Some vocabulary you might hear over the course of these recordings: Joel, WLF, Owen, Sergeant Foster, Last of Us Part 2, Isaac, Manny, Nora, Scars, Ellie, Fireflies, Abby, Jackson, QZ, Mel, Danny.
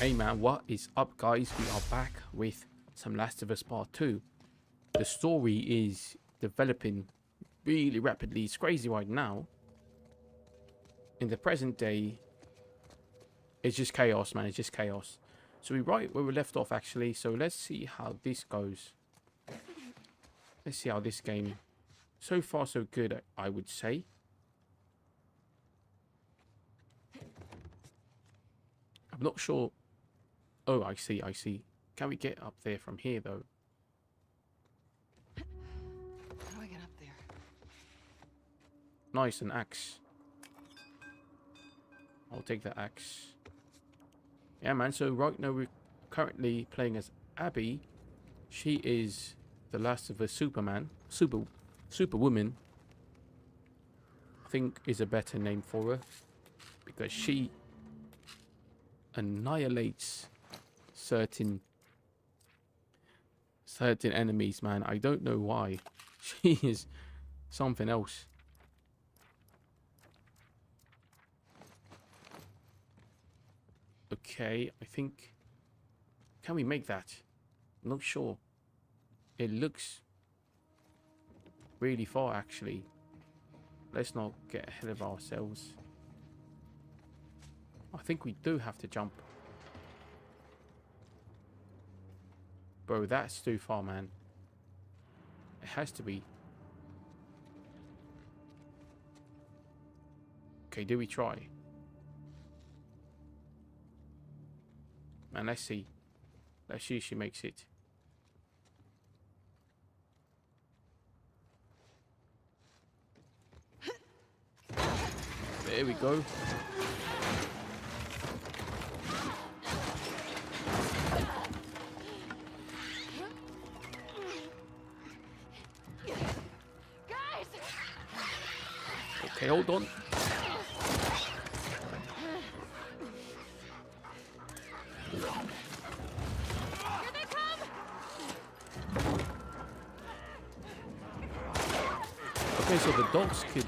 Hey man, what is up guys? We are back with some Last of Us Part 2. The story is developing really rapidly. It's crazy right now. In the present day, it's just chaos, man. It's just chaos. So we're right where we left off, actually. So let's see how this goes. Let's see how this game... So far, so good, I would say. I'm not sure... Oh, I see, I see. Can we get up there from here, though? How do I get up there? Nice, an axe. I'll take the axe. Yeah, man, so right now we're currently playing as Abby. She is the last of a Superwoman. I think is a better name for her. Because she annihilates certain enemies, man. I don't know why. She is something else. Okay, I think... Can we make that? I'm not sure. It looks really far, actually. Let's not get ahead of ourselves. I think we do have to jump. Bro, that's too far, man. It has to be. Okay, do we try? Man, let's see. Let's see if she makes it. There we go. Guys. Okay, hold on. Okay, so the dogs could...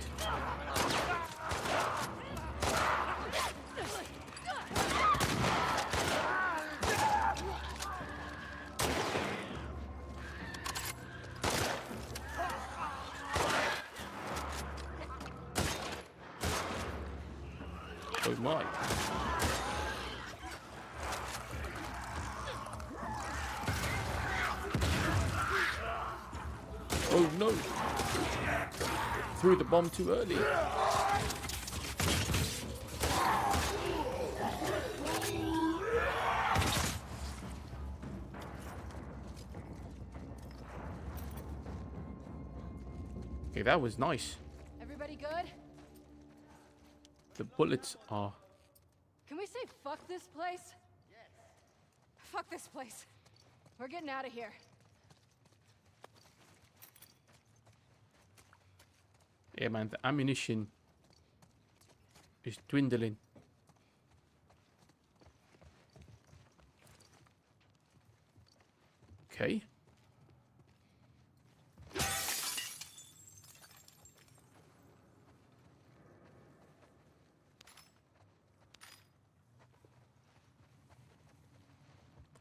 Oh my. Oh no. Threw the bomb too early. Okay, that was nice. Everybody good? The bullets are... Can we say fuck this place? Yes. Fuck this place. We're getting out of here. Yeah, man, the ammunition is dwindling. Okay.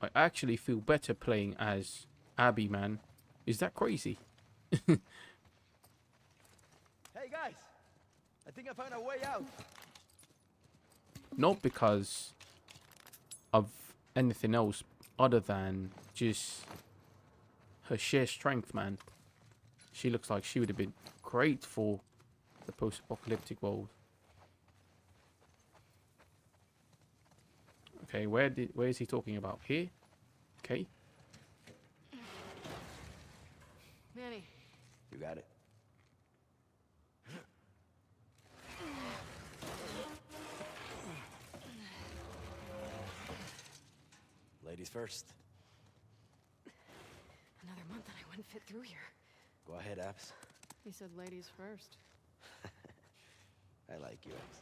I actually feel better playing as Abby, man. Is that crazy? Hey guys, I think I found a way out. Not because of anything else other than just her sheer strength, man. She looks like she would have been great for the post-apocalyptic world. Okay, where is he talking about? Here? Okay. Manny. You got it. Ladies first. Another month and I wouldn't fit through here. Go ahead, Abs. He said ladies first. I like you, Abs.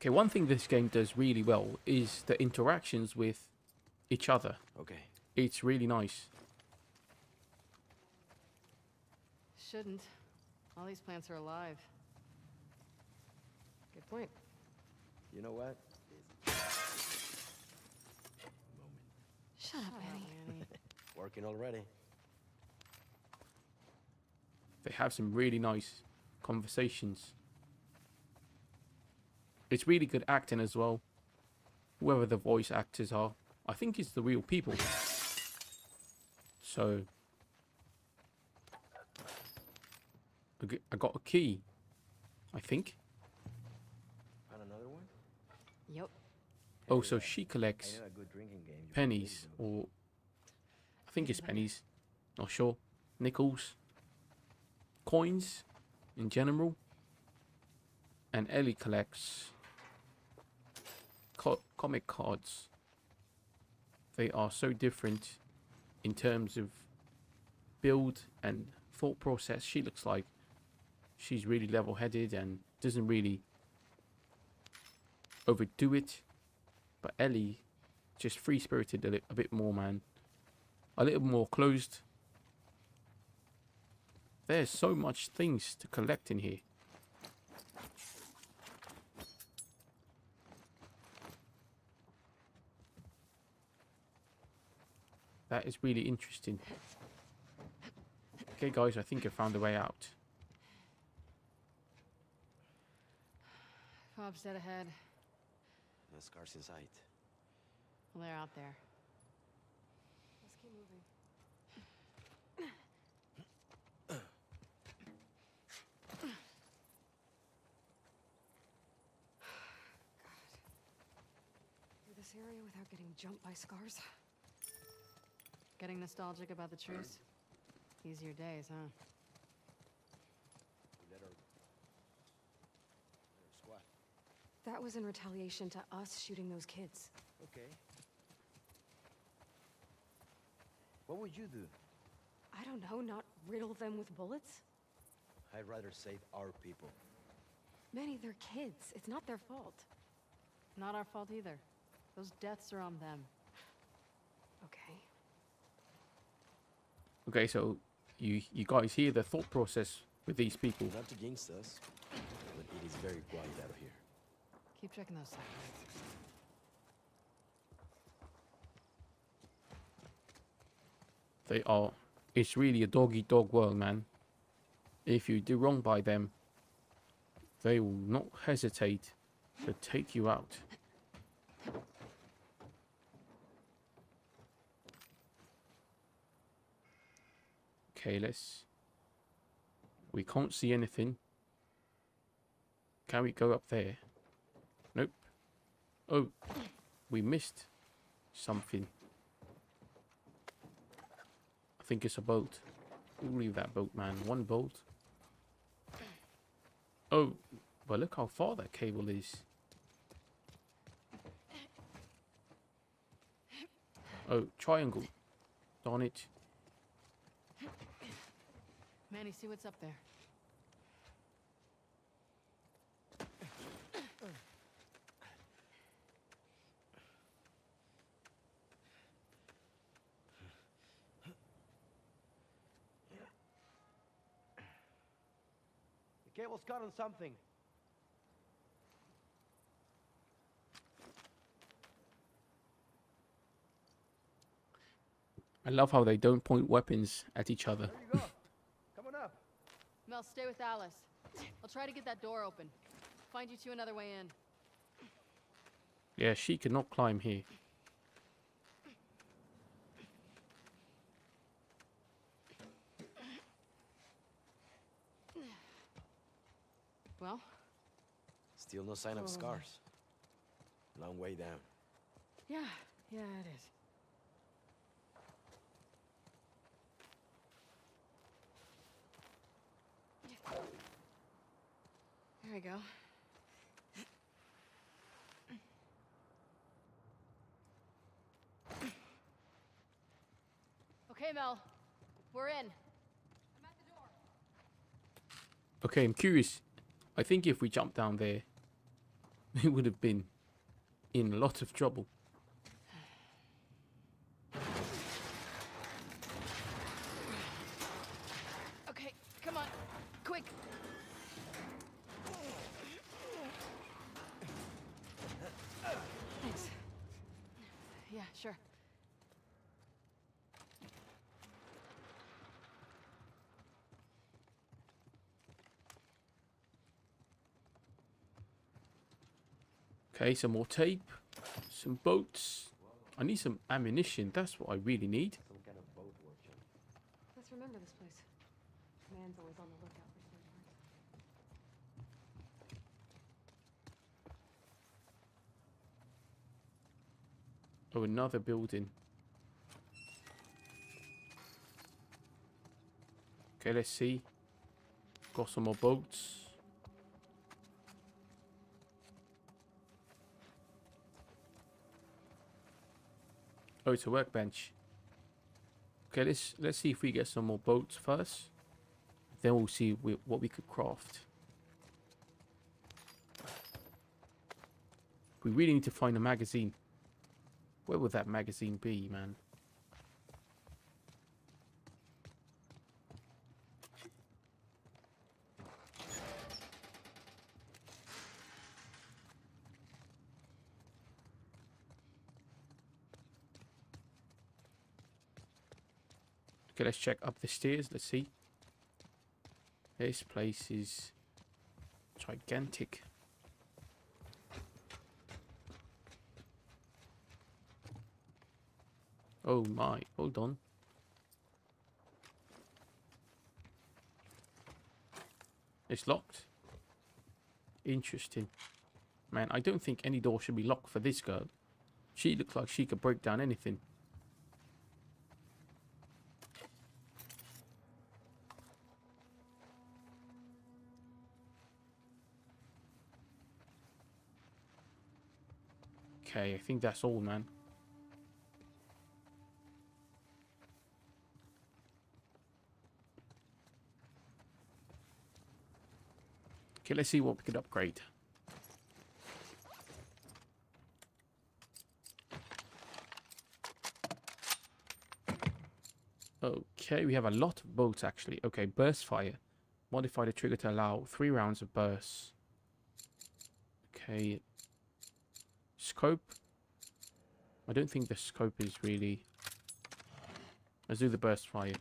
Okay, one thing this game does really well is the interactions with each other. Okay. It's really nice. Shouldn't. All these plants are alive. point. You know what? Shut up, Manny. Working already. They have some really nice conversations. It's really good acting as well. Whoever the voice actors are, I think it's the real people. So, I got a key, I think. And another one? Yep. Oh, so she collects pennies, or I think it's pennies, not sure, nickels, coins in general, and Ellie collects comic cards. They are so different in terms of build and thought process. She looks like she's really level-headed and doesn't really overdo it. But Ellie, just free-spirited a bit more, man. A little more closed. There's so much things to collect in here. That is really interesting. Okay, guys, I think I found a way out. Fob's dead ahead. No scars in sight. Well, they're out there. Let's keep moving. God. Through this area without getting jumped by scars. Getting nostalgic about the truce. Easier days, huh? That was in retaliation to us shooting those kids. Okay. What would you do? I don't know, not riddle them with bullets? I'd rather save our people. Manny, they're kids. It's not their fault. Not our fault either. Those deaths are on them. Okay. Okay, so you guys hear the thought process with these people. Not to jinx us, but it is very quiet out here. Keep checking those sides. They are. It's really a dog-eat-dog world, man. If you do wrong by them, they will not hesitate to take you out. Okay, let's... We can't see anything. Can we go up there? Nope. Oh, we missed something. I think it's a bolt. We'll leave that bolt, man. One bolt. Oh, but look how far that cable is. Oh, triangle. Darn it. Manny, see what's up there. Cable's got on something. I love how they don't point weapons at each other. There you go. Come on up. Mel, stay with Alice. I'll try to get that door open. Find you two another way in. Yeah, she could not climb here. Well, still no sign of scars. Long way down. Yeah, it is. There we go. Okay, Mel, we're in. I'm at the door. Okay, I'm curious. I think if we jumped down there, we would have been in a lot of trouble. Okay, come on, quick. sure. Okay, some more tape, some bolts. I need some ammunition. That's what I really need. Some kind of boat watching. Let's remember this place. Man's always on the lookout for something. Oh, another building. Okay, let's see. Got some more bolts. Oh, it's a workbench. Okay, let's see if we get some more boats first. Then we'll see what we could craft. We really need to find a magazine. Where would that magazine be, man? Okay, let's check up the stairs. Let's see. This place is gigantic. Oh my, hold on. It's locked. Interesting. Man, I don't think any door should be locked for this girl. She looked like she could break down anything. Okay, I think that's all, man. Okay, let's see what we could upgrade. Okay, we have a lot of bolts, actually. Okay, burst fire. Modify the trigger to allow 3 rounds of bursts. Okay. Scope. I don't think the scope is really... Let's do the burst fire.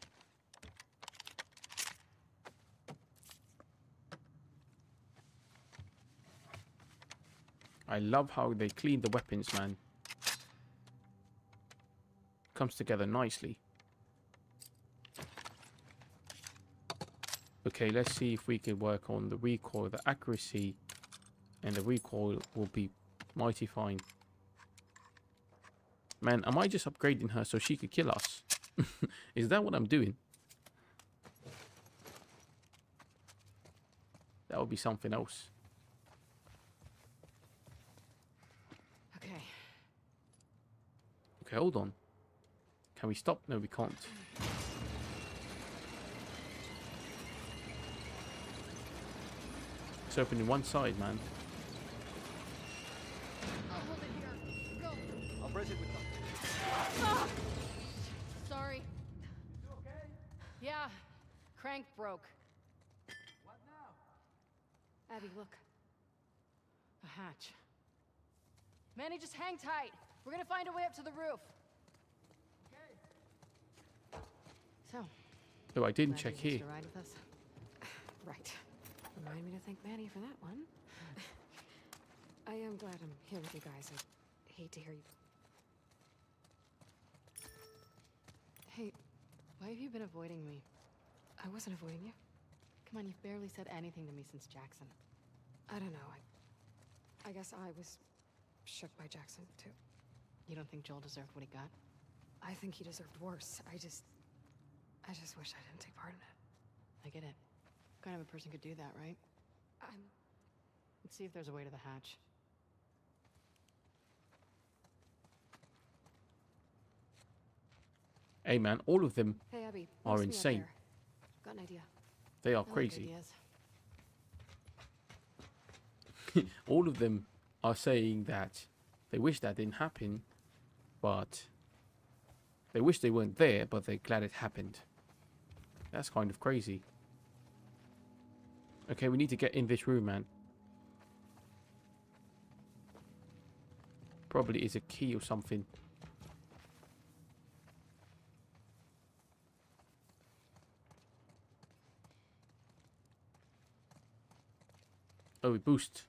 I love how they clean the weapons, man. Comes together nicely. Okay, let's see if we can work on the recoil, the accuracy, and the recoil will be mighty fine. Man, am I just upgrading her so she could kill us? Is that what I'm doing? That would be something else. Okay. Okay, hold on. Can we stop? No, we can't. It's opening one side, man. Oh, sorry. You okay? Yeah, crank broke. What now? Abby, look. A hatch. Manny, just hang tight. We're gonna find a way up to the roof. Okay. So. Oh, I didn't check here. Ride with us. Right. Remind me to thank Manny for that one. I am glad I'm here with you guys. I hate to hear you. Hey, why have you been avoiding me? I wasn't avoiding you. Come on, you've barely said anything to me since Jackson. I don't know. I guess I was shook by Jackson, too. You don't think Joel deserved what he got? I think he deserved worse. I just wish I didn't take part in it. I get it. What kind of a person could do that, right? Let's see if there's a way to the hatch. Hey man, all of them are insane. Got an idea. They are crazy. All of them are saying that they wish that didn't happen, but they wish they weren't there, but they're glad it happened. That's kind of crazy. Okay, we need to get in this room, man. Probably is a key or something. So we boost.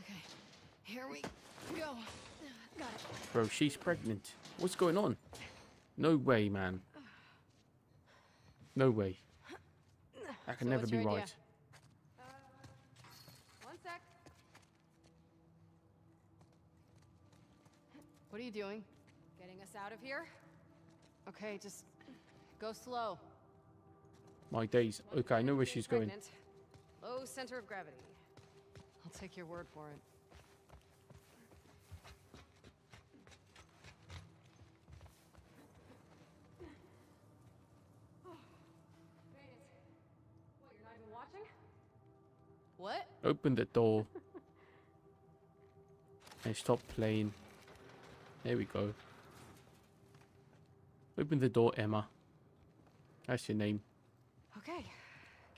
Okay, here we go. Got it. Bro, she's pregnant. What's going on? No way, man. No way. That can never be right. One sec. What are you doing? Getting us out of here? Okay, just go slow. My days. Okay, I know where she's going. Low center of gravity. I'll take your word for it. What? Open the door and stop playing. There we go. Open the door, Emma. That's your name. Okay,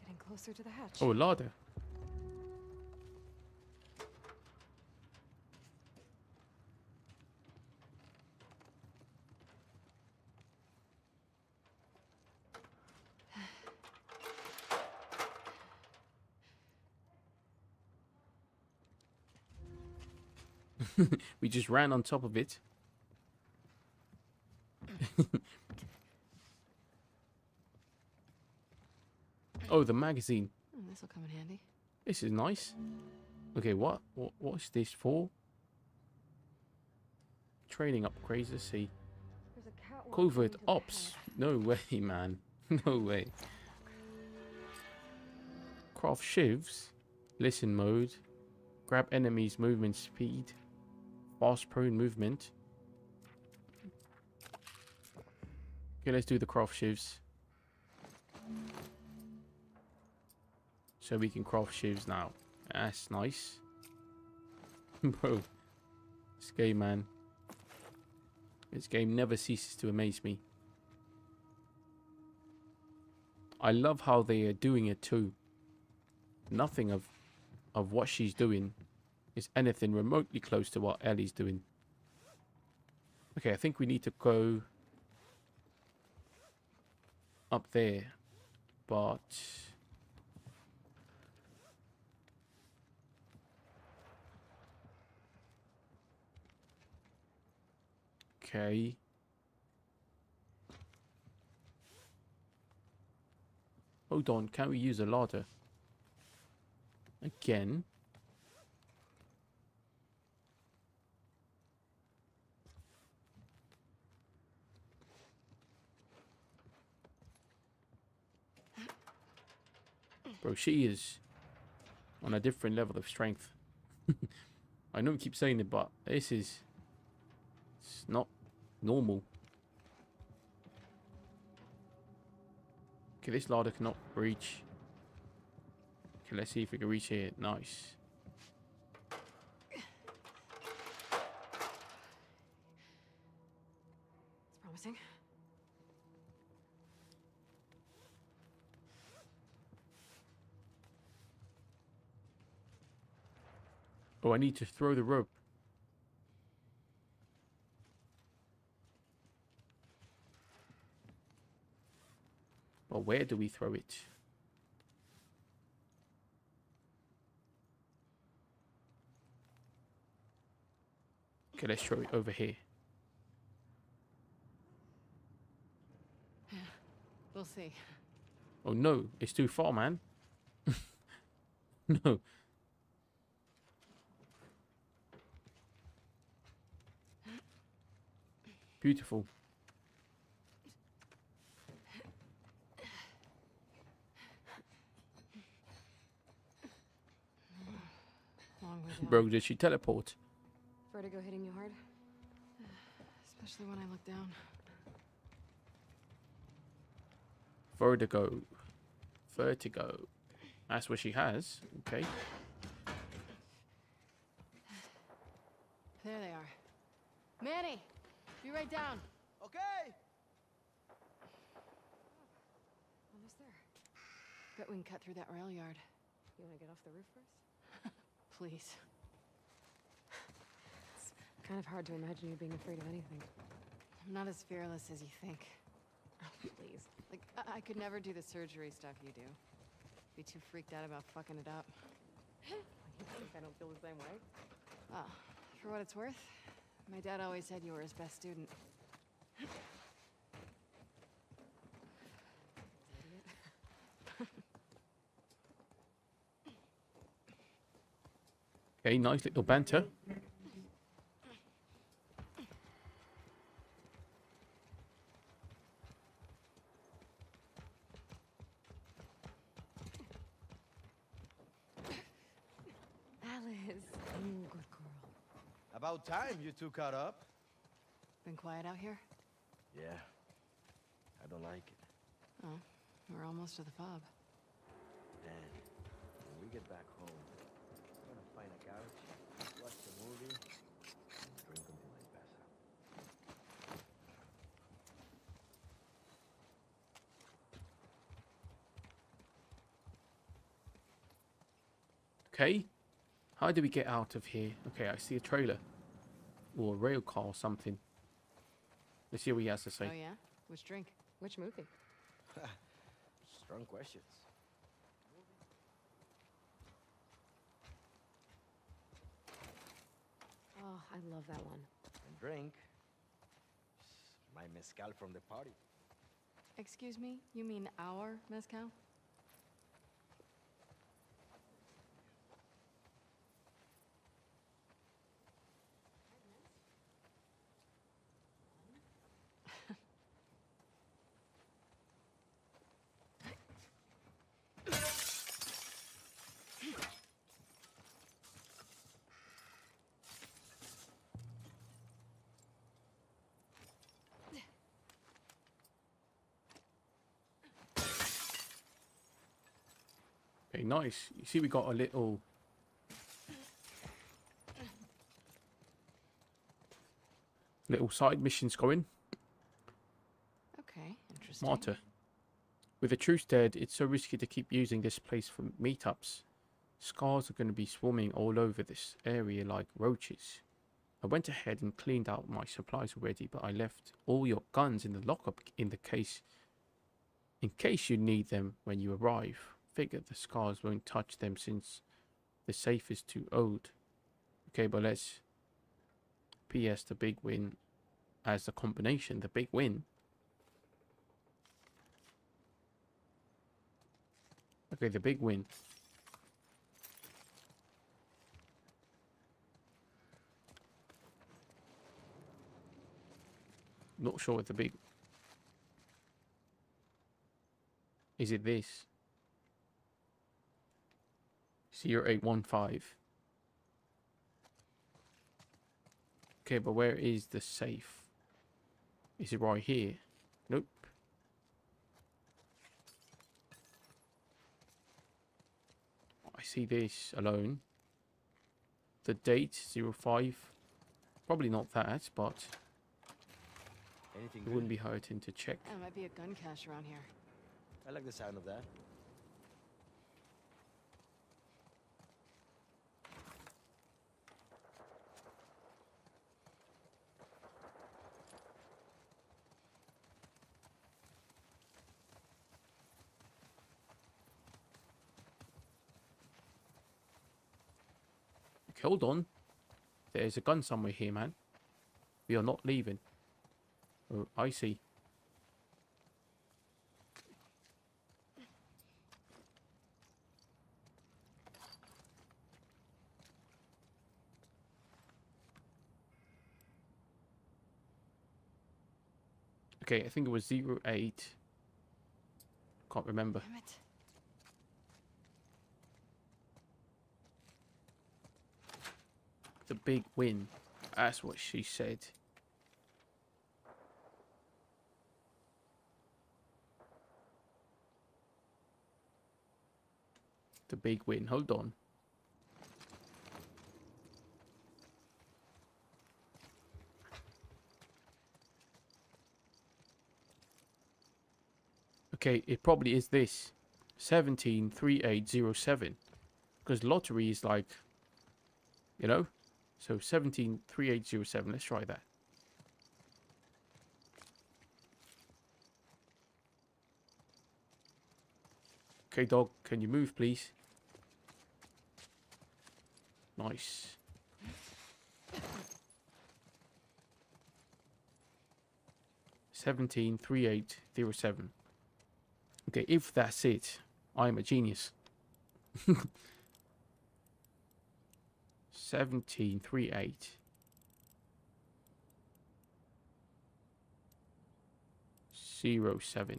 getting closer to the hatch. Oh, ladder. We just ran on top of it. Oh, the magazine. This will come in handy. This is nice. Okay, what is this for? Training upgrades. Let's see. Covert ops. No way, man. No way. Craft shivs. Listen mode. Grab enemies. Movement speed. Fast prone movement. Okay, let's do the craft shivs. So we can craft shivs now. That's nice. Bro. This game, man. This game never ceases to amaze me. I love how they are doing it too. Nothing of what she's doing is anything remotely close to what Ellie's doing. Okay, I think we need to go up there. But... okay. Hold on, can't we use a ladder? Again. Bro, she is on a different level of strength. I know we keep saying it, but this is... it's not... normal. Okay, this ladder cannot reach. Okay, let's see if we can reach here. Nice. It's promising. Oh, I need to throw the rope. Well, where do we throw it? Okay, let's throw it over here. We'll see. Oh no, it's too far, man. No. Beautiful. Bro, did she teleport? Vertigo hitting you hard, especially when I look down. Vertigo, vertigo. That's what she has. Okay. There they are. Manny, be right down. Okay. Almost there. Bet we can cut through that rail yard. You want to get off the roof first? Please. It's kind of hard to imagine you being afraid of anything. I'm not as fearless as you think. Oh, please. Like, I could never do the surgery stuff you do. Be too freaked out about fucking it up. You think I don't feel the same way? Oh, for what it's worth, my dad always said you were his best student. Okay, nice little banter. About time you two caught up. Been quiet out here? Yeah. I don't like it. Oh, we're almost to the fob. Man, when we get back home, I'm gonna find a couch, watch a movie, and drink until I pass out. Okay. How do we get out of here? Okay, I see a trailer. Or a rail car or something. Let's see what he has to say. Oh yeah? Which drink? Which movie? Strong questions. Oh, I love that one. And drink. My mezcal from the party. Excuse me? You mean our mezcal? Nice. You see, we got a little side missions going. Okay, interesting. Martyr. With the truce dead, it's so risky to keep using this place for meetups. Scars are going to be swarming all over this area like roaches. I went ahead and cleaned out my supplies already, but I left all your guns in the lockup in the case, in case you need them when you arrive. Figure the scars won't touch them since the safe is too old. Okay, but let's PS the big win as the combination, the big win. Okay, the big win. Not sure what the big... Is it this? 0815. Okay, but where is the safe? Is it right here? Nope. I see this alone. The date 05. Probably not that, but anything it wouldn't be hurting to check. There might be a gun cache around here. I like the sound of that. Hold on. There's a gun somewhere here, man. We are not leaving. Oh, I see. Okay, I think it was 08. Can't remember. Damn it. The big win. That's what she said. The big win. Hold on. Okay, it probably is this. 173807. Because lottery is like, you know? So 173807, let's try that. Okay, dog, can you move, please? Nice. $17.3807. Okay, if that's it, I'm a genius. 17.38. $0.07.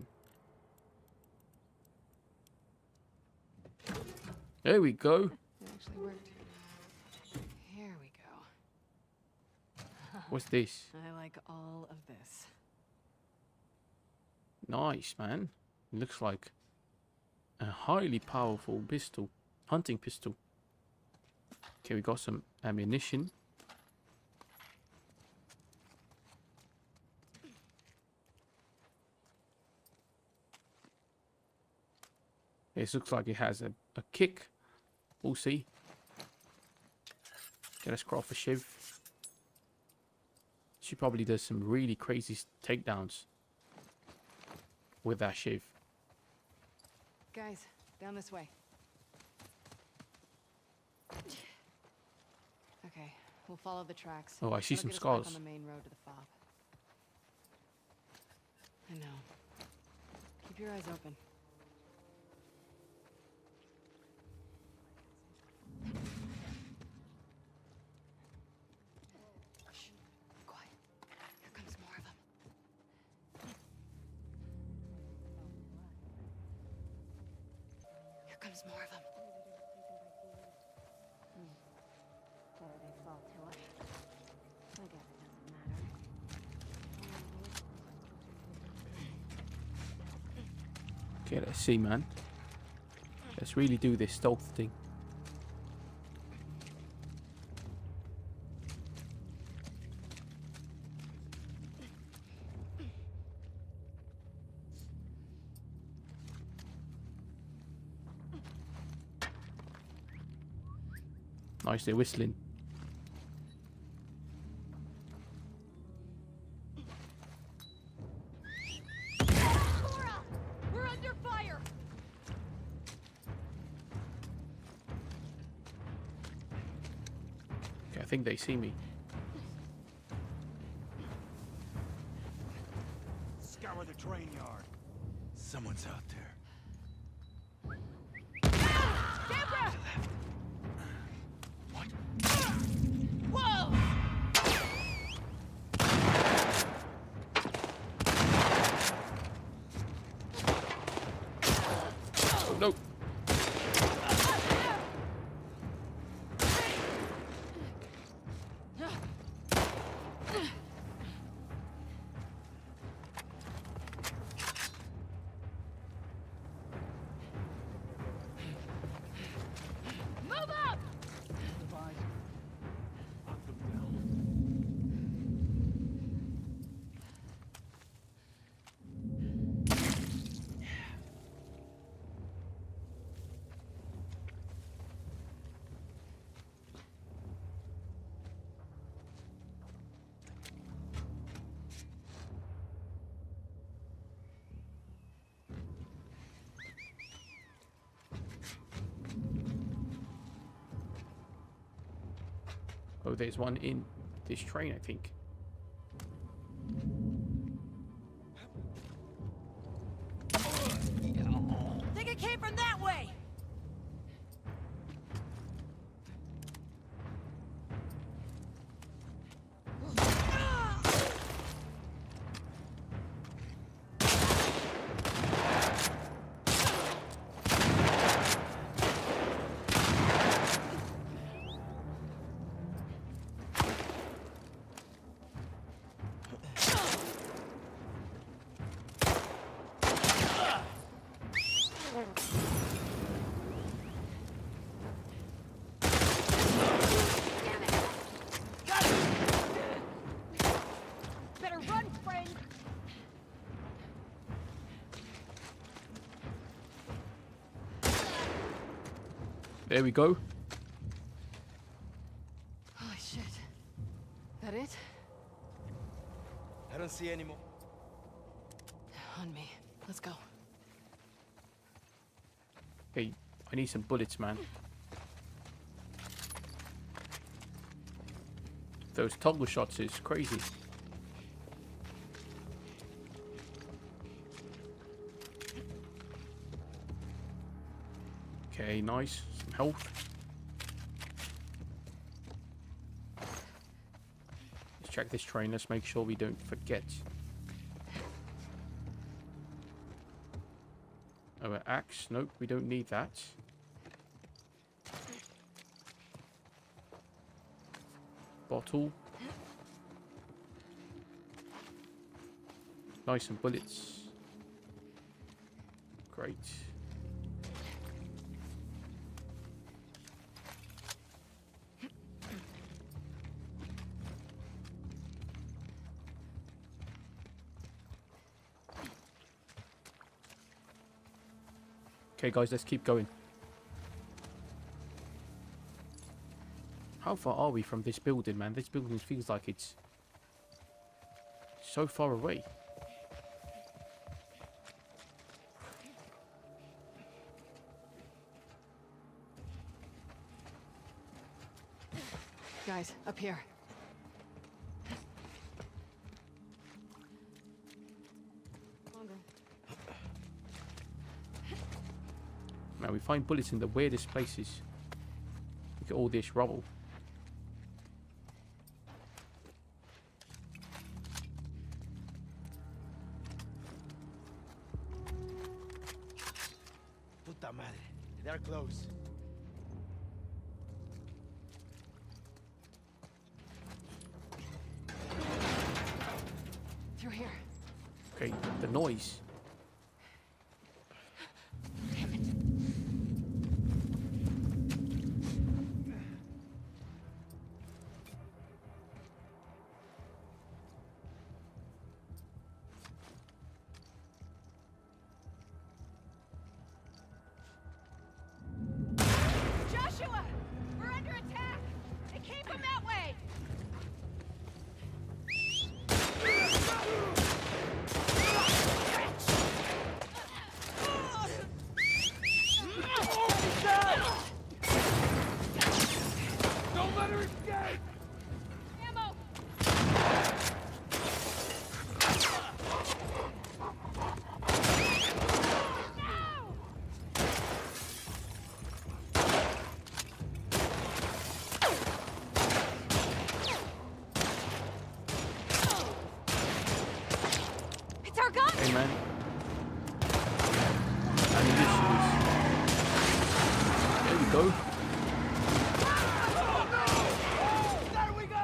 There we go. It actually worked. Here we go. What's this? I like all of this. Nice, man. It looks like a highly powerful pistol, hunting pistol. Okay, we got some ammunition. This looks like it has a kick. We'll see. Okay, let's craft a shiv. She probably does some really crazy takedowns with that shiv. Guys, down this way. Okay, we'll follow the tracks. Oh, I see some scars. On the main road to the fob. I know. Keep your eyes open. Okay, let's see, man. Let's really do this stealth thing. Nice, they're whistling. I think they see me. Scour the train yard. Someone's out there. Ah! What? Whoa! Nope. Oh, there's one in this train, I think. I think it came from that way. There we go. Holy shit. That it? I don't see any more. On me. Let's go. Okay, I need some bullets, man. Those toggle shots is crazy. Okay, nice. Some health. Let's check this train. Let's make sure we don't forget. Oh, an axe. Nope, we don't need that. Bottle. Nice and bullets. Great. Okay, guys, let's keep going. How far are we from this building, man? This building feels like it's so far away. Guys, up here. Man, we find bullets in the weirdest places. Look at all this rubble. They're close. Through here. Okay, the noise. Damn it. Joshua, we're under attack. They came from that way. Don't let her escape. Ammo. It's our gun. Hey, man. Ammunition is... There we go.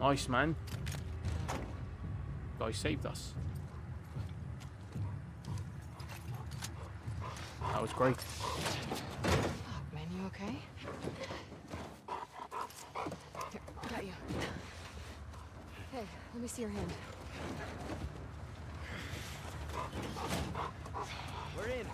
Nice, man. Guy saved us. That was great. Fuck, man, you okay? Here, got you. Hey, let me see your hand. We're in.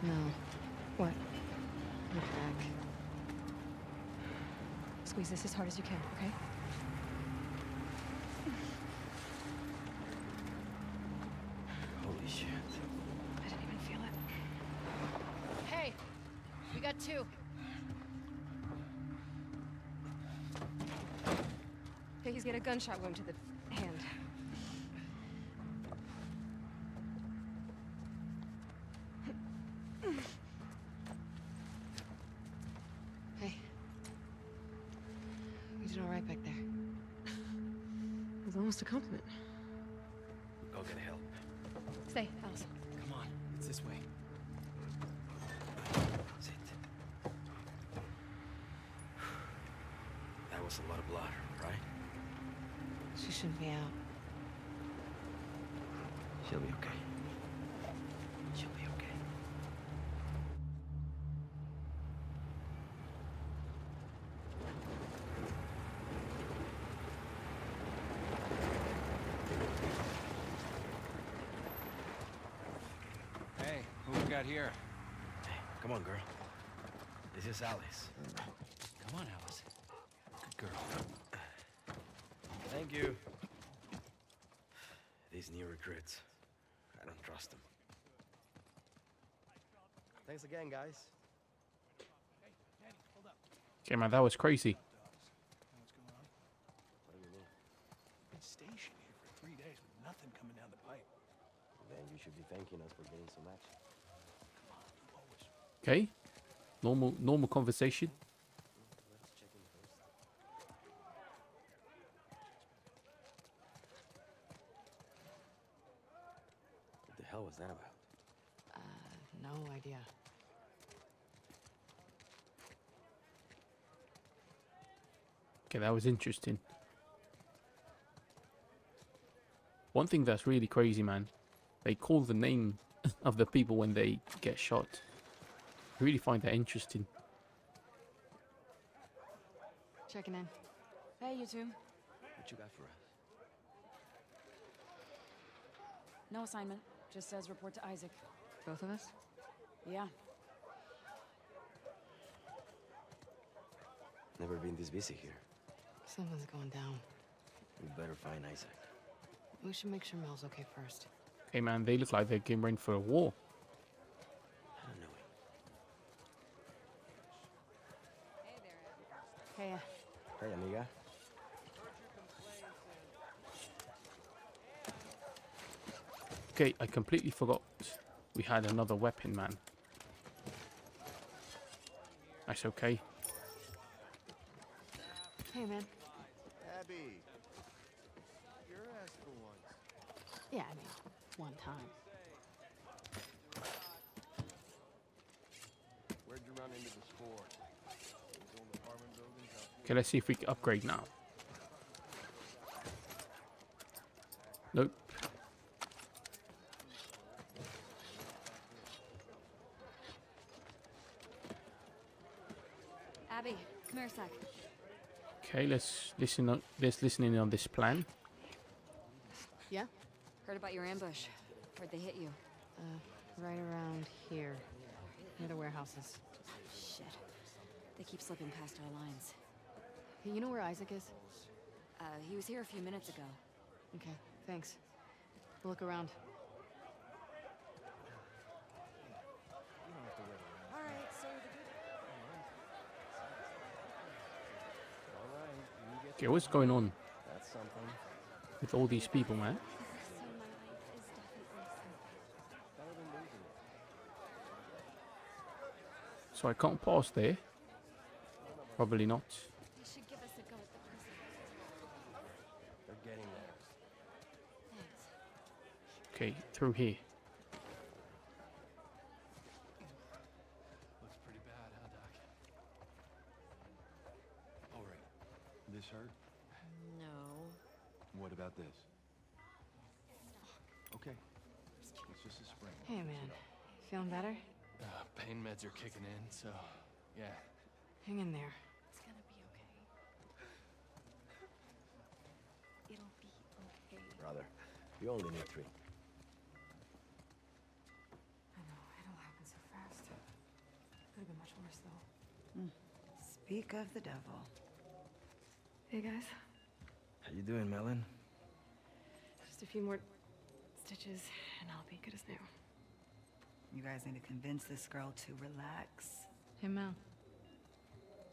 No. What? Look back. Squeeze this as hard as you can, okay? Holy shit. I didn't even feel it. Hey, we got two. I think he's got a gunshot wound to the hand. Compliment. It's this way. That's it. That was a lot of blood, right? She shouldn't be out. She'll be okay. She'll be okay. Hey, who we got here? Hey, come on, girl. This is Alice. Come on, Alice. Good girl. Thank you. These new recruits. I don't trust them. Thanks again, guys. Okay, man, that was crazy. Been stationed here for 3 days with nothing coming down the pipe. Then you should be thanking us for getting so much. Okay, normal conversation. What was that about? No idea. Okay, that was interesting. One thing that's really crazy, man, they call the name of the people when they get shot. I really find that interesting. Checking in. Hey, you two. What you got for us? No assignment. Just says report to Isaac. Both of us? Yeah. Never been this busy here. Someone's going down. We better find Isaac. We should make sure Mel's okay first. Hey man, they look like they're getting ready for a war. I don't know it. Hey there. Hey. Hey, amiga. Okay, I completely forgot we had another weapon, man. That's okay. Hey, man. Abby. You're asked for once. Yeah, I mean, one time. Where'd you run into the score? Okay, let's see if we can upgrade now. Nope. Okay, let's listen in on this plan. Yeah? Heard about your ambush. Where'd they hit you? Right around here. Near the warehouses. Shit. They keep slipping past our lines. Hey, you know where Isaac is? He was here a few minutes ago. Okay, thanks. We'll look around. Okay, what's going on with all these people, man? So I can't pass there. Probably not. Okay, through here. Hurt? No. What about this? Okay. It's just a sprain. Hey, man. Feeling better? Pain meds are kicking in, so yeah. Hang in there. It's gonna be okay. It'll be okay. Brother, you only need 3. I know. It'll happen so fast. Could have been much worse, though. Mm. Speak of the devil. Hey guys. How you doing, Melon? Just a few more stitches and I'll be good as new. You guys need to convince this girl to relax. Hey Mel.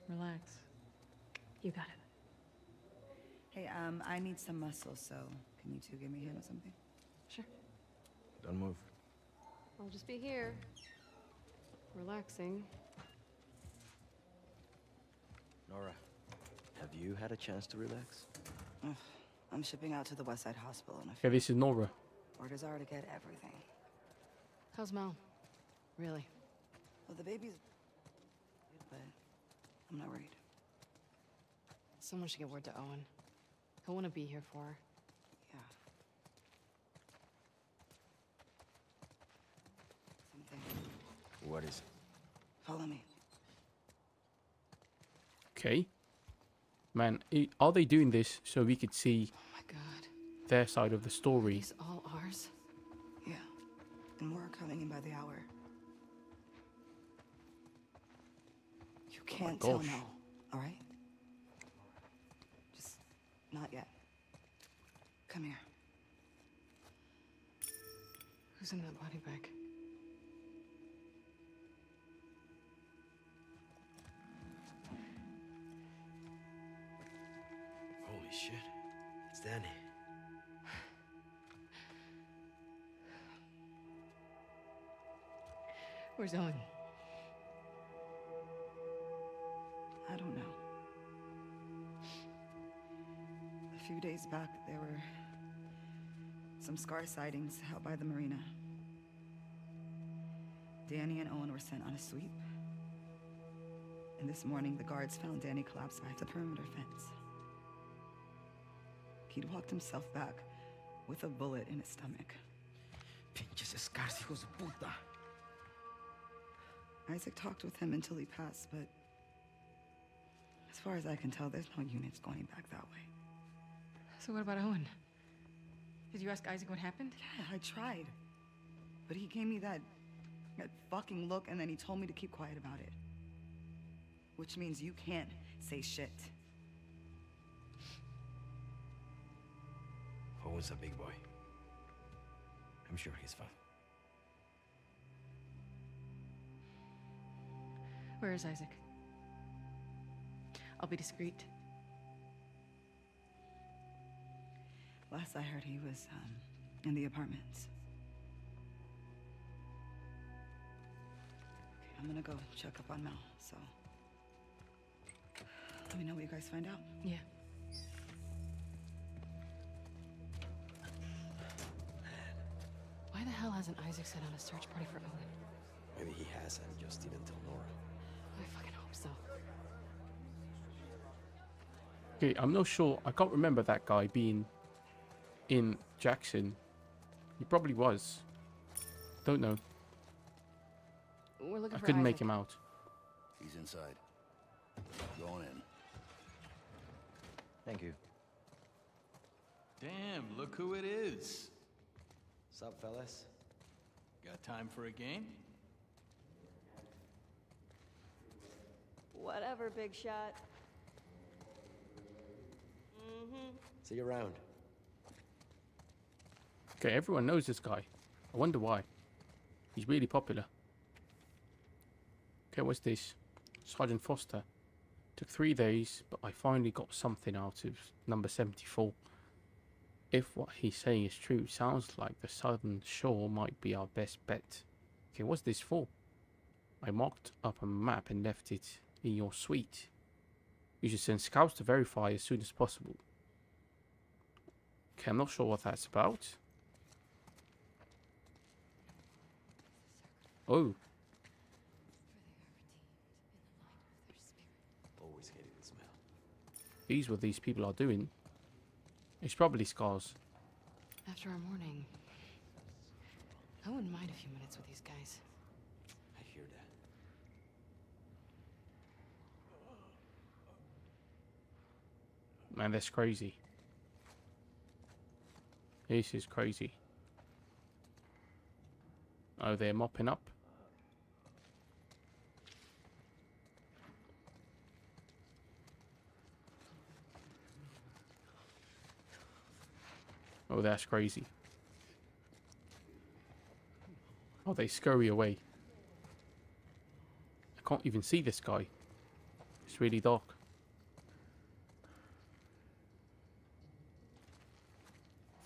Relax. You got it. Hey, I need some muscle, so can you two give me him or something? Sure. Don't move. I'll just be here. Relaxing. Nora. Have you had a chance to relax? Ugh, I'm shipping out to the Westside Hospital in a few. Okay, this is Nora. Orders are to get everything. How's Mel? Really? Well, the baby's... but I'm not worried. Someone should get word to Owen. He'll want to be here for her. Yeah. Something. What is it? Follow me. Okay. Man, are they doing this so we could see... oh my God. Their side of the story? It's all ours? Yeah. And more are coming in by the hour. You can't tell now, all right? Just not yet. Come here. Who's in that body bag? Holy shit. It's Danny. Where's Owen? I don't know. A few days back, there were some scar sightings out by the marina. Danny and Owen were sent on a sweep. And this morning, the guards found Danny collapsed by the perimeter fence. He'd walked himself back with a bullet in his stomach. Pinches Scars, hijos de puta. Isaac talked with him until he passed, but as far as I can tell, there's no units going back that way. So what about Owen? Did you ask Isaac what happened? Yeah, I tried. But he gave me that fucking look, and then he told me to keep quiet about it. Which means you can't say shit. Owen's a big boy. I'm sure he's fine. Where is Isaac? I'll be discreet. Last I heard, he was in the apartments. Okay, I'm gonna go check up on Mel, so... let me know what you guys find out. Yeah. Why the hell hasn't Isaac sent out a search party for Owen? Maybe he has and just didn't tell Nora. I fucking hope so. Okay, I'm not sure. I can't remember that guy being in Jackson. He probably was. Don't know. We're looking for Isaac. I couldn't make him out. He's inside. Going in. Thank you. Damn, look who it is. What's up, fellas? Got time for a game? Whatever, big shot. See you around. Okay, everyone knows this guy. I wonder why. He's really popular. Okay, what's this? Sergeant Foster. Took 3 days, but I finally got something out of number 74. If what he's saying is true, sounds like the southern shore might be our best bet. Okay, what's this for? I marked up a map and left it in your suite. You should send scouts to verify as soon as possible. Okay, I'm not sure what that's about. Oh. Always hated the smell. These what these people are doing. It's probably Scars. After our morning, I wouldn't mind a few minutes with these guys. I hear that. Man, that's crazy. This is crazy. Oh, they're mopping up. Oh, that's crazy. Oh, they scurry away. I can't even see this guy. It's really dark.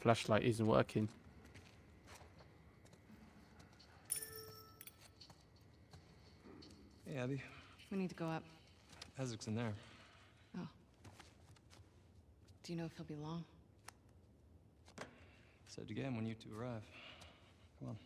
Flashlight isn't working. Hey, Abby. We need to go up. Isaac's in there. Oh. Do you know if he'll be long? Said again when you two arrive. Come on.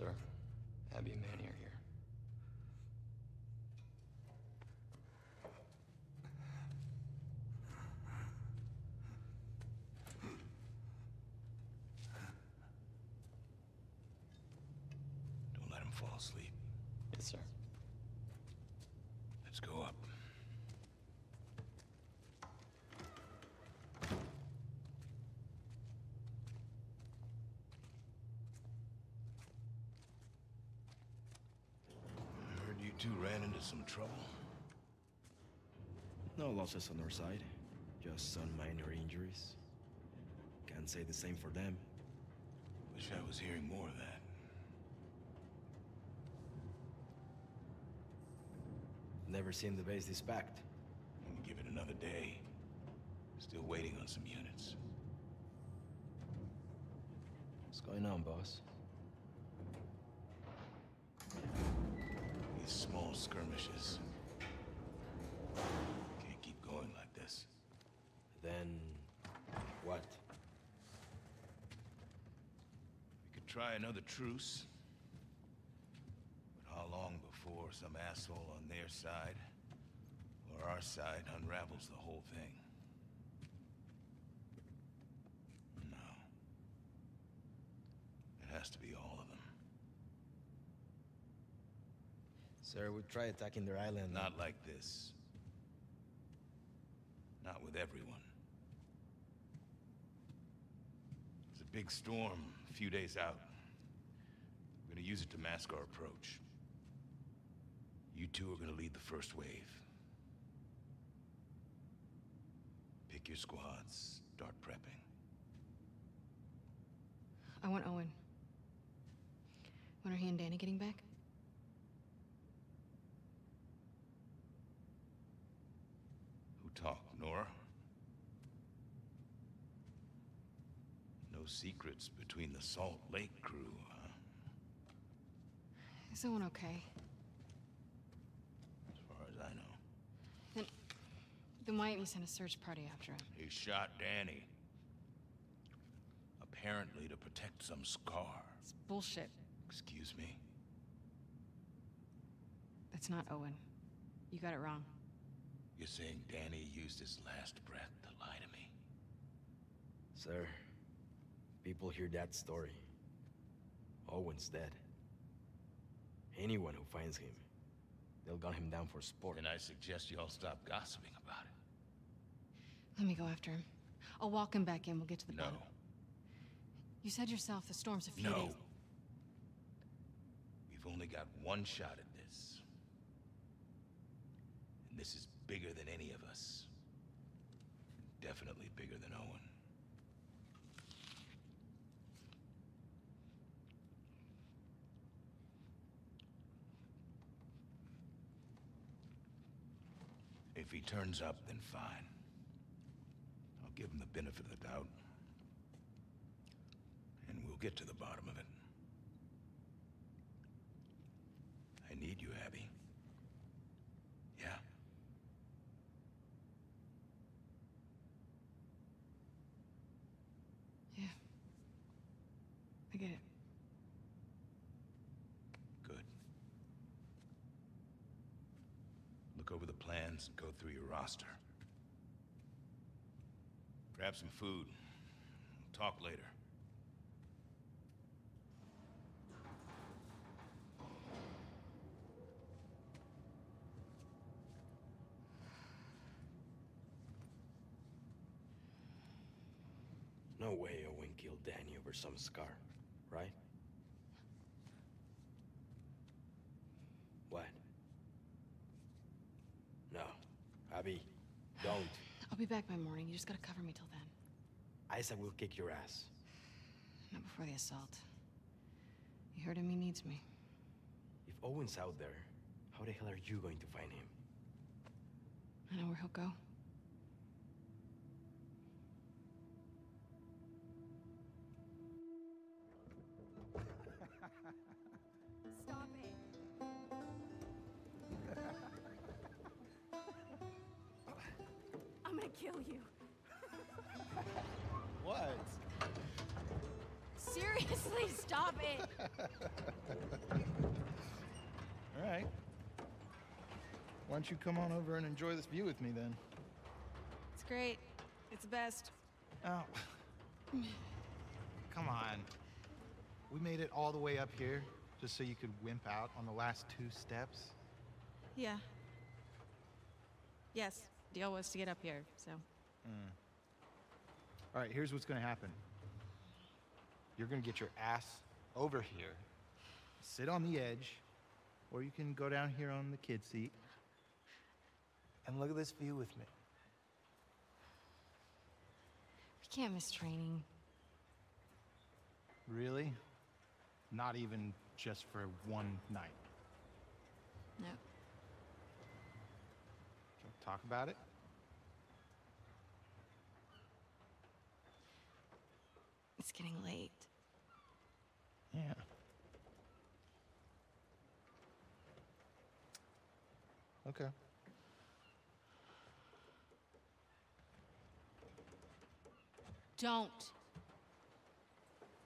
sir. Abby and Manny are here. Don't let him fall asleep. Yes, sir. Let's go up. Two ran into some trouble. No losses on our side, just some minor injuries. Can't say the same for them. Wish I was hearing more of that. Never seen the base this packed. I'm gonna give it another day. Still waiting on some units. What's going on, boss? Small skirmishes. Can't keep going like this. Then what? We could try another truce. But how long before some asshole on their side or our side unravels the whole thing? No. It has to be all of them. Sir, we'd try attacking their island. Not like this. Not with everyone. There's a big storm a few days out. We're gonna use it to mask our approach. You two are gonna lead the first wave. Pick your squads, start prepping. I want Owen. When are he and Danny getting back? Talk, Nora. No secrets between the Salt Lake crew, huh? Is Owen okay? As far as I know. Then why didn't you send a search party after him? He shot Danny. Apparently to protect some scar. It's bullshit. Excuse me? That's not Owen. You got it wrong. You're saying Danny used his last breath to lie to me? Sir, people hear that story. Owen's dead. Anyone who finds him, they'll gun him down for sport. And I suggest you all stop gossiping about it. Let me go after him. I'll walk him back in, we'll get to the bottom. No. You said yourself the storm's a few days. No. We've only got one shot at this. And this is bigger than any of us. Definitely bigger than Owen. If he turns up, then fine. I'll give him the benefit of the doubt. And we'll get to the bottom of it. I need you, Abby. Yeah? Yeah. I get it. Good. Look over the plans and go through your roster. Grab some food. We'll talk later. No way Owen killed Danny over some scar, right? What? No. Abby, don't. I'll be back by morning. You just gotta cover me till then. Isaac will kick your ass. Not before the assault. You heard him, he needs me. If Owen's out there, how the hell are you going to find him? I know where he'll go. Kill you. What? Seriously? Seriously, stop it. All right. Why don't you come on over and enjoy this view with me then? It's great. It's the best. Oh. Come on. We made it all the way up here just so you could wimp out on the last 2 steps. Yeah. Yes. Deal was to get up here, so. Mm. All right, here's what's going to happen. You're going to get your ass over here, sit on the edge, or you can go down here on the kid seat and look at this view with me. We can't miss training. Really? Not even just for one night? No. Talk about it. It's getting late. Yeah. Okay. Don't,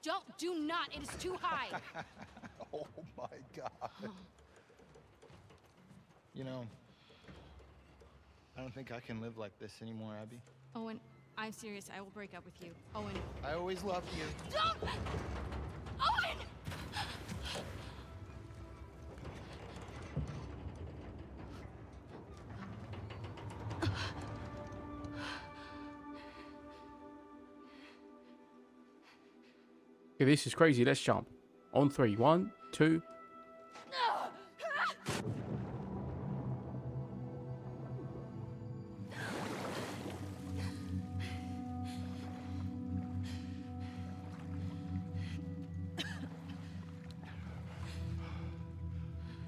do not, it is too high. Oh my God. You know, I don't think I can live like this anymore, Abby. Owen, I'm serious. I will break up with you. Owen. I always loved you. Don't! Owen! Okay, this is crazy. Let's jump. On 3. 1, 2.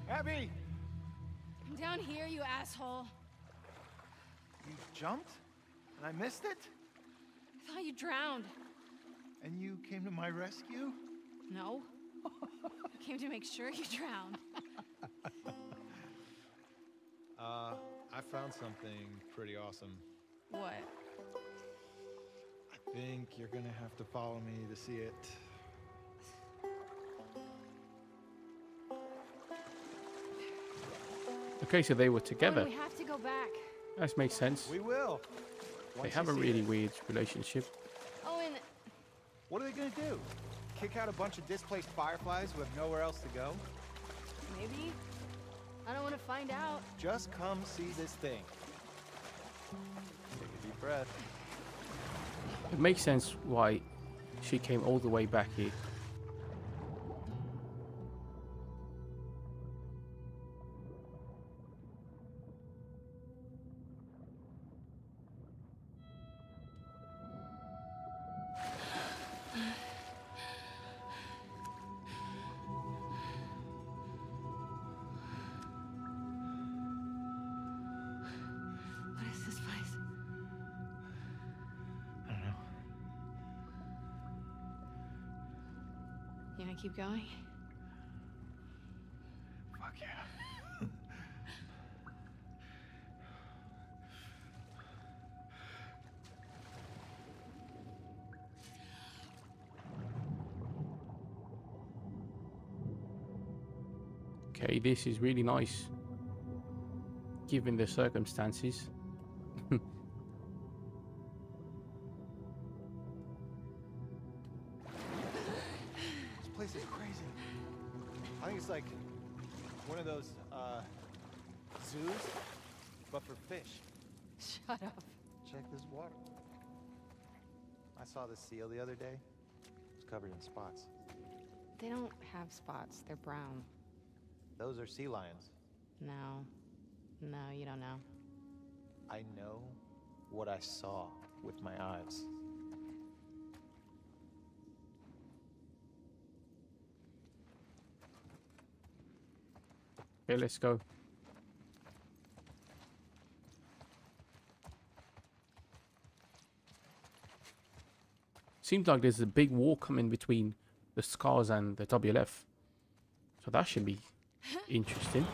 Abby! I'm down here, you asshole. You jumped? And I missed it? I thought you drowned. And you came to my rescue? No. I came to make sure you drowned. I found something pretty awesome. What? I think you're gonna have to follow me to see it. Okay, so they were together. We have to go back. That makes sense. We will. They have a really weird relationship. Owen. What are they going to do? Kick out a bunch of displaced fireflies who have nowhere else to go? Maybe. I don't want to find out. Just come see this thing. Take a deep breath. It makes sense why she came all the way back here. Keep going. Fuck yeah. Okay, this is really nice given the circumstances. Shut up. Check this water. I saw this seal the other day. It's covered in spots. They don't have spots. They're brown. Those are sea lions. No. No, you don't know. I know what I saw with my eyes. Okay, let's go. Seems like there's a big war coming between the Scars and the WLF. So that should be interesting.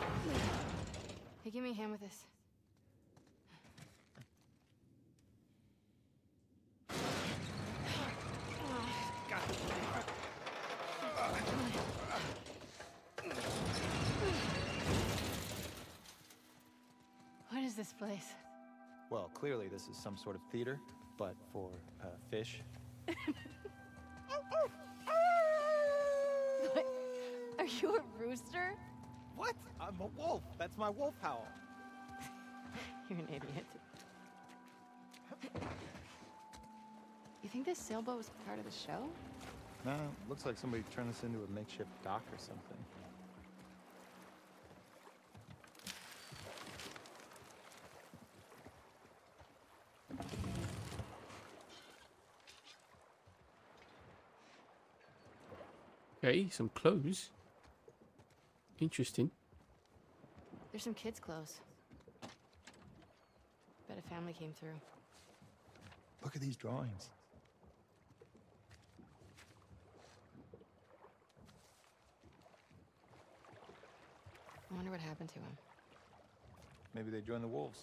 Hey, give me a hand with this. is this place? Well, clearly this is some sort of theater, but for fish. What? Are you a rooster? What? I'm a wolf. That's my wolf howl. You're an idiot. You think this sailboat was part of the show? No, it looks like somebody turned this into a makeshift dock or something. Okay, some clothes. Interesting. There's some kids' clothes. Bet a family came through. Look at these drawings. I wonder what happened to him. Maybe they joined the wolves.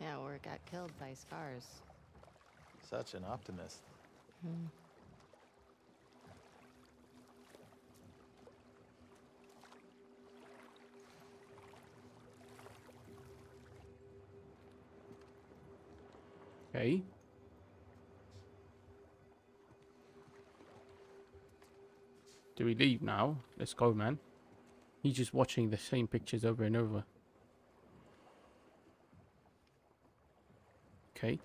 Yeah, or got killed by Scars. Such an optimist. Hmm. Okay. Do we leave now? Let's go, man. He's just watching the same pictures over and over. Okay.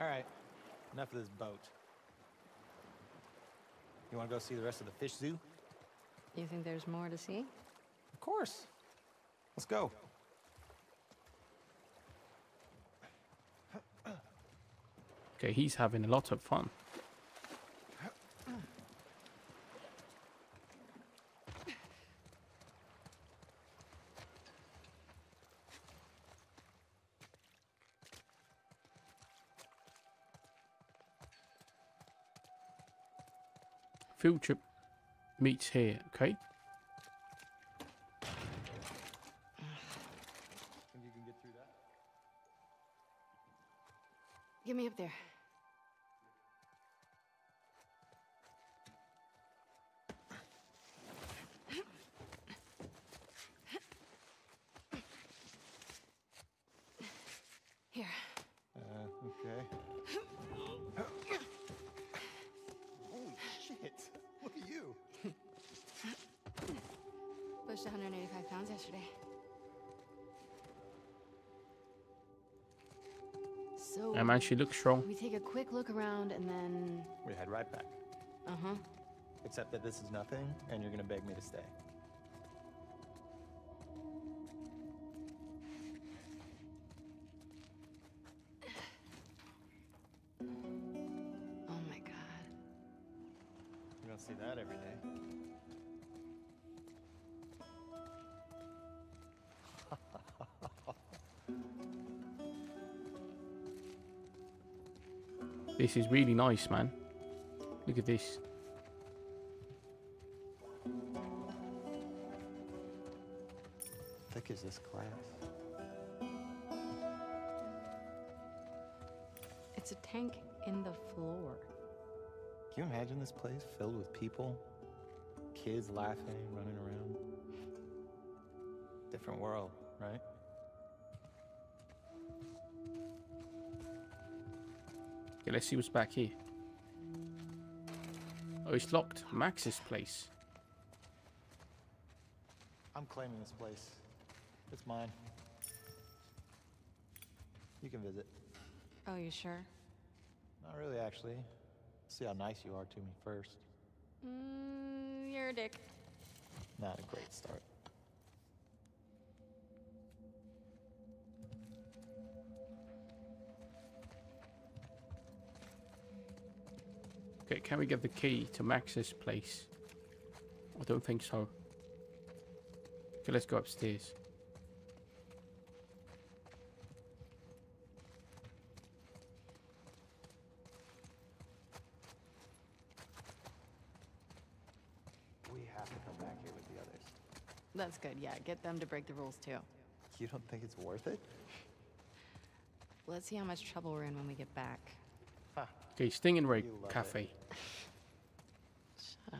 All right. Enough of this boat. You want to go see the rest of the fish zoo? You think there's more to see? Of course. Let's go. Okay, he's having a lot of fun. Field trip meets here, okay? Get me up there. Here. Okay. Holy shit. Look at you. Pushed 185 pounds yesterday. Yeah, man, she looks strong. We take a quick look around and then... we head right back. Uh-huh. Except that this is nothing, and you're gonna beg me to stay. Oh my god. You don't see that every day. This is really nice, man. Look at this. Thick as this glass. It's a tank in the floor. Can you imagine this place filled with people? Kids laughing, running around. Different world, right? Let's see what's back here. Oh, it's locked. Max's place. I'm claiming this place. It's mine. You can visit. Oh, you sure? Not really, actually. See how nice you are to me first. You're a dick. Not a great start. Okay, can we get the key to Max's place? I don't think so. Okay, let's go upstairs. We have to come back here with the others. That's good, yeah. Get them to break the rules, too. You don't think it's worth it? Let's see how much trouble we're in when we get back. Okay, Stingray Cafe. Shut up.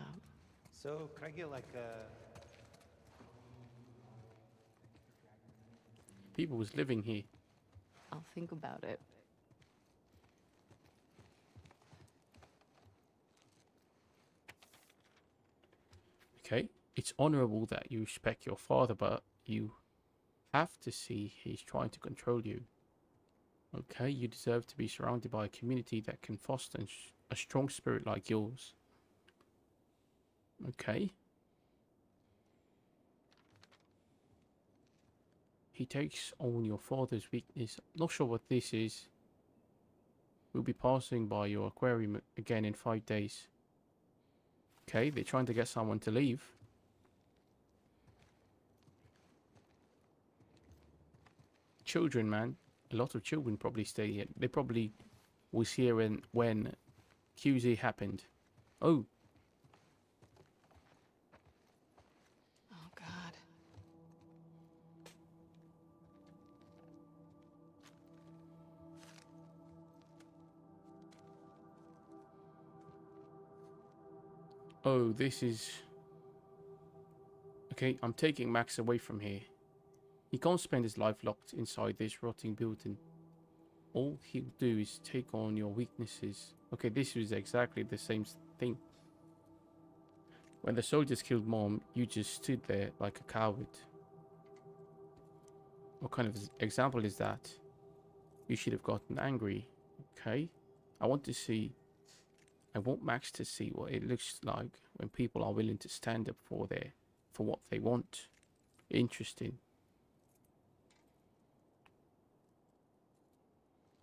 So So, could I get like a... People was living here. I'll think about it. Okay, it's honorable that you respect your father, but you have to see he's trying to control you. Okay, you deserve to be surrounded by a community that can foster a strong spirit like yours. Okay. He takes on your father's weakness. Not sure what this is. We'll be passing by your aquarium again in 5 days. Okay, they're trying to get someone to leave. Children, man. A lot of children probably stay here. They probably was here when QZ happened. Oh. Oh, God. Oh, this is... Okay, I'm taking Max away from here. He can't spend his life locked inside this rotting building. All he'll do is take on your weaknesses. Okay, this is exactly the same thing. When the soldiers killed Mom, you just stood there like a coward. What kind of example is that? You should have gotten angry. Okay. I want Max to see what it looks like when people are willing to stand up for what they want. Interesting.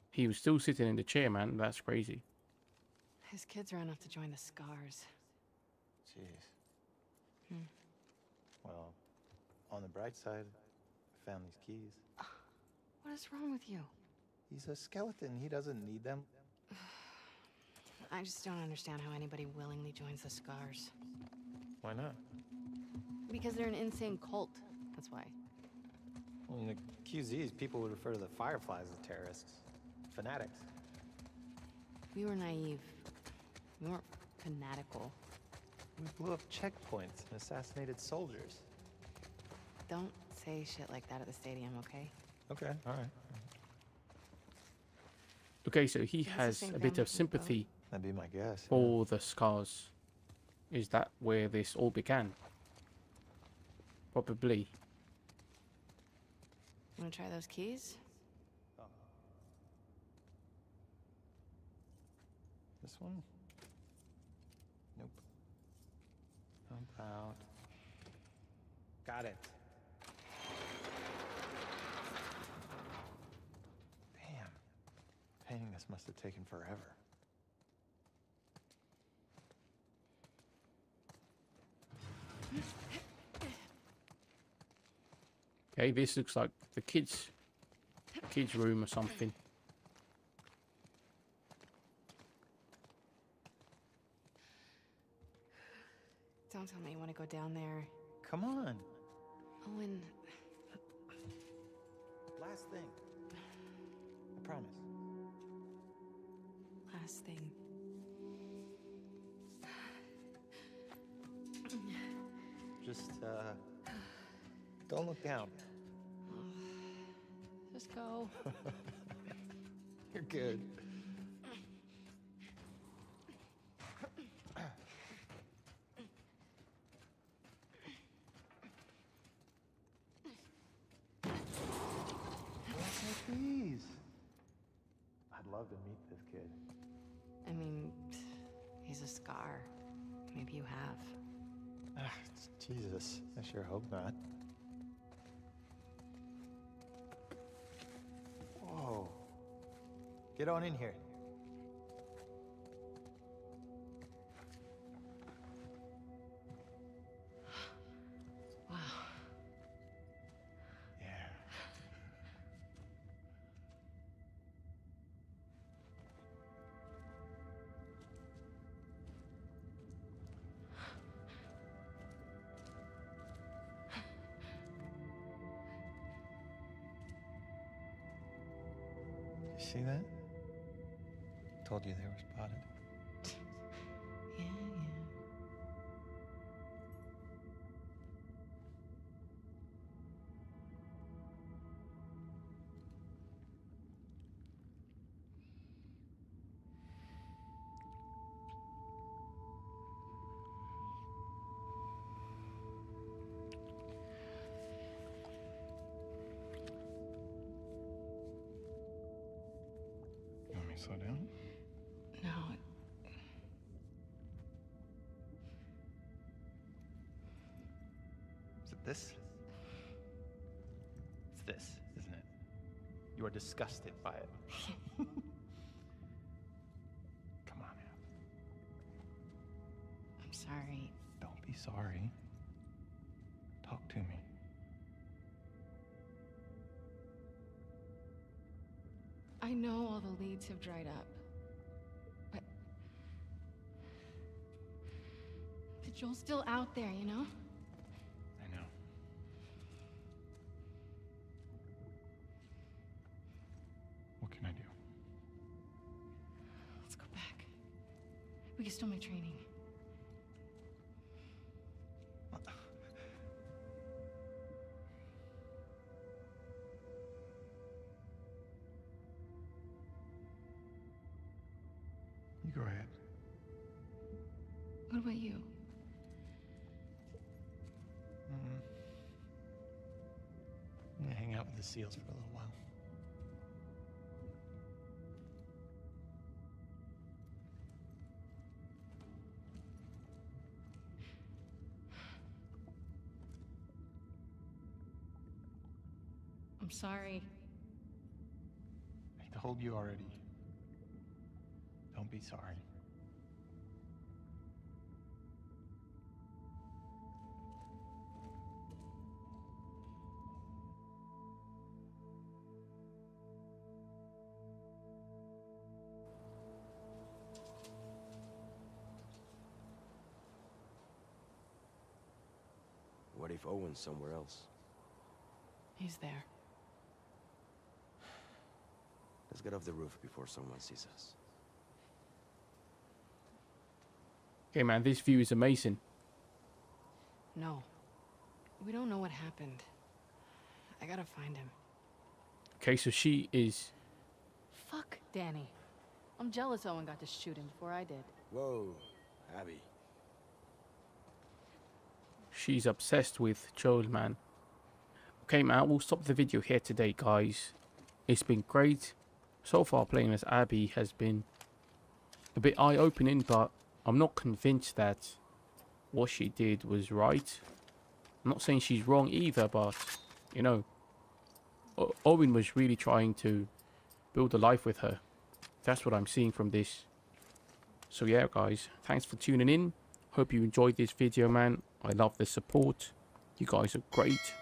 He was still sitting in the chair, man. That's crazy. His kids ran off to join the Scars. Jeez. Hmm. Well, on the bright side, I found these keys. What is wrong with you? He's a skeleton. He doesn't need them. I just don't understand how anybody willingly joins the Scars. Why not? Because they're an insane cult. That's why. Well, in the QZs, people would refer to the Fireflies as terrorists. Fanatics. We were naive. We weren't fanatical. We blew up checkpoints and assassinated soldiers. Don't say shit like that at the stadium, okay? Okay, all right. Okay, so he has a bit of sympathy. That'd be my guess. For the Scars. Is that where this all began? Probably. You wanna try those keys? This one? Nope. How about... Got it. Damn. Painting this must have taken forever. Okay, this looks like the kids' room or something. Don't tell me you want to go down there. Come on. Owen. Last thing. I promise. Last thing. Just, don't look down. Just go. You're good. To meet this kid. I mean, he's a Scar. Maybe you have. Ah, Jesus, I sure hope not. Whoa. Get on in here. Wow. Yeah. See that? Told you they were spotted. Yeah, yeah. upside down? No. Is it this? It's this, isn't it? You are disgusted by it. Come on, Abby. I'm sorry. Don't be sorry. Talk to me. I know all the leads have dried up, but the Joel's still out there, you know? I know. What can I do? Let's go back. We can still make training. Go ahead. What about you? I'm gonna hang out with the SEALs for a little while. I'm sorry. I told you already. Don't be sorry. What if Owen's somewhere else? He's there. Let's get off the roof before someone sees us. Okay, man, this view is amazing. No. We don't know what happened. I gotta find him. Okay, so she is... Fuck Danny. I'm jealous Owen got to shoot him before I did. Whoa, Abby. She's obsessed with Joel, man. Okay, man, we'll stop the video here today, guys. It's been great. So far, playing as Abby has been a bit eye-opening, but... I'm not convinced that what she did was right. I'm not saying she's wrong either, but, you know, Owen was really trying to build a life with her. That's what I'm seeing from this. So, yeah, guys, thanks for tuning in. Hope you enjoyed this video, man. I love the support. You guys are great.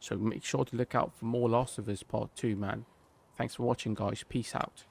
So, make sure to look out for more Last of Us Part 2, man. Thanks for watching, guys. Peace out.